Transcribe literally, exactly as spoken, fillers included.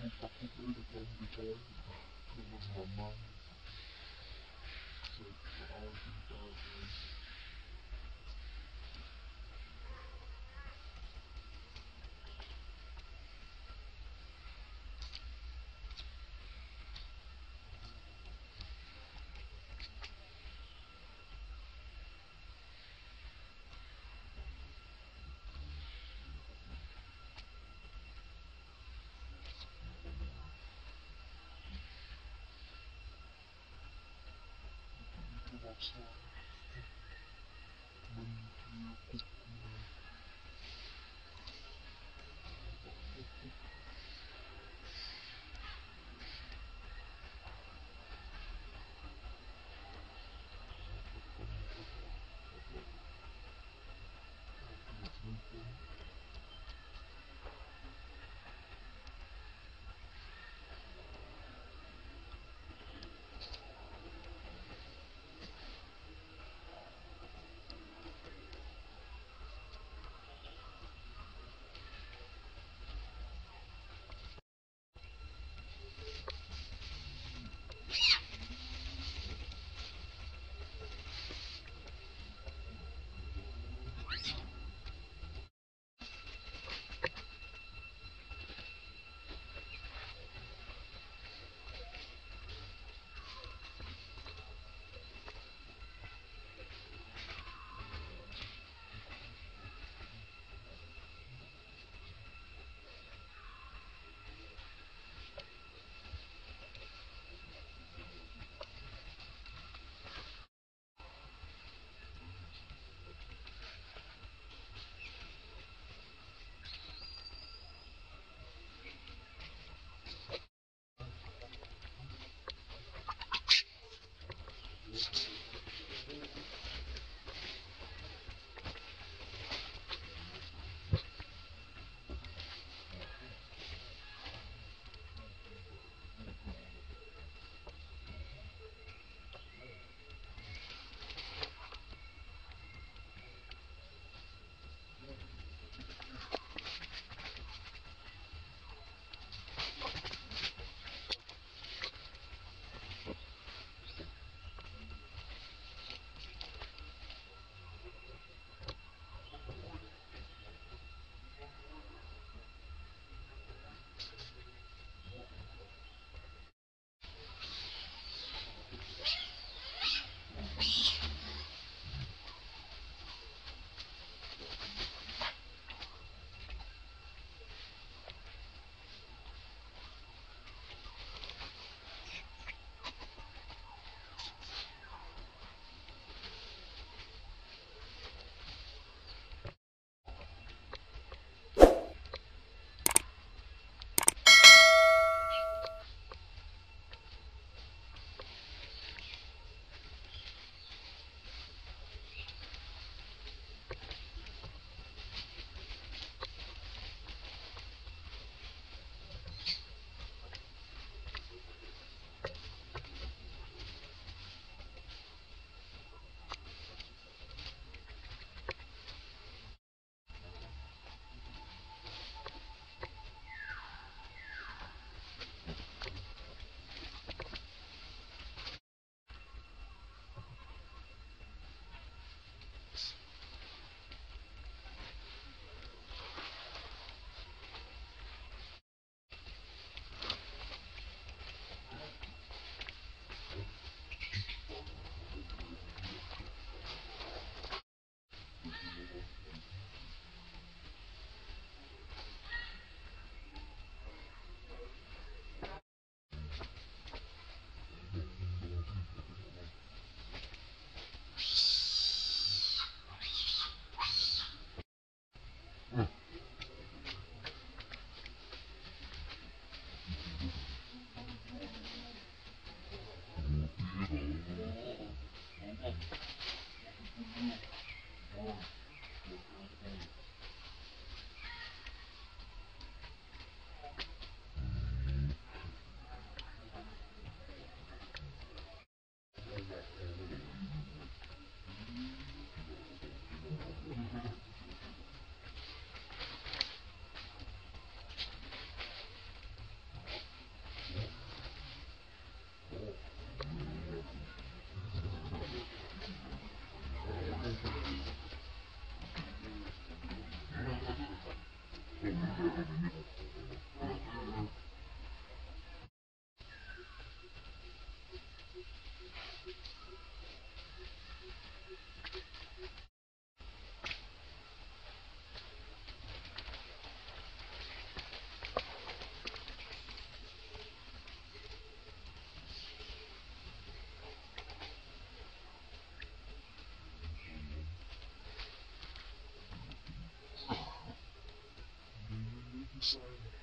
So Sorry.